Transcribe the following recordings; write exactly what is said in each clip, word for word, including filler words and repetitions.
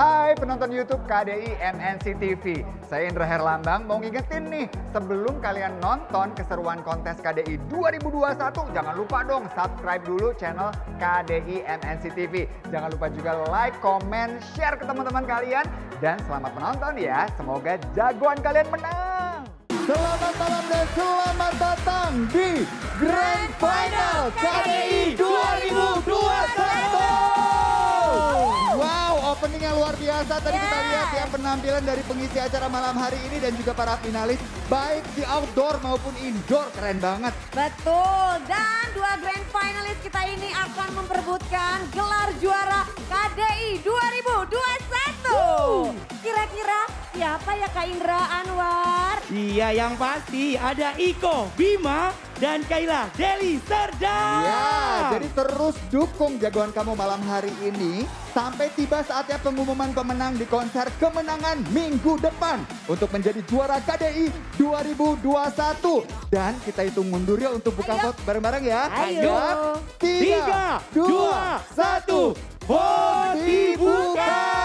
Hai penonton YouTube K D I M N C T V, saya Indra Herlambang mau ngingetin nih, sebelum kalian nonton keseruan kontes K D I dua ribu dua puluh satu, jangan lupa dong subscribe dulu channel K D I M N C T V. Jangan lupa juga like, comment, share ke teman-teman kalian, dan selamat menonton ya, semoga jagoan kalian menang. Selamat malam dan selamat datang di Grand Final K D I dua ribu dua puluh satu. Wow, opening yang luar biasa tadi yeah. Kita lihat ya penampilan dari pengisi acara malam hari ini dan juga para finalis baik di outdoor maupun indoor, keren banget. Betul, dan dua grand finalis kita ini akan memperebutkan gelar juara K D I dua ribu dua puluh satu. Wow. Kira-kira siapa ya Kak Indra Anwar? Iya, yang pasti ada Iko Bima dan Kaila Deli Serda. Ya, jadi terus dukung jagoan kamu malam hari ini sampai tiba saatnya pengumuman pemenang di konser kemenangan minggu depan untuk menjadi juara K D I dua ribu dua puluh satu. Dan kita hitung mundur ya untuk buka vote bareng-bareng ya. Ayo. tiga, dua, satu, vote dibuka.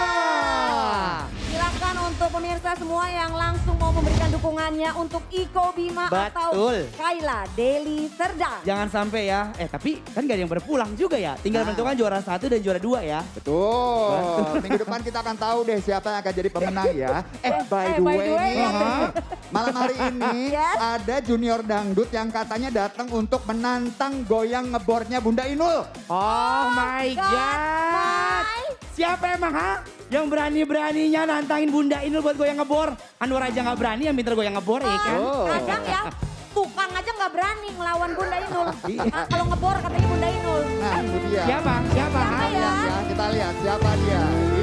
Untuk pemirsa semua yang langsung mau memberikan dukungannya untuk Iko Bima Betul. Atau Kaila Deli Serda. Jangan sampai ya, eh tapi kan gak ada yang berpulang juga ya. Tinggal nah. Menentukan juara satu dan juara dua ya. Betul, Betul. Minggu depan kita akan tahu deh siapa yang akan jadi pemenang ya. Eh by the way, way nih, uh-huh. malam hari ini yes. ada Junior Dangdut yang katanya datang untuk menantang goyang ngebornya Bunda Inul. Oh, oh my God. God. Siapa emang ha? Yang berani-beraninya nantangin Bunda Inul buat goyang ngebor. Anwar aja gak berani, yang pinter goyang ngebor ya kan. Oh. Kadang ya, tukang aja gak berani ngelawan Bunda Inul. Nah, kalau ngebor katanya Bunda Inul. Nah, itu dia. Siapa? Siapa? Siapa ya? Ya, kita lihat siapa dia.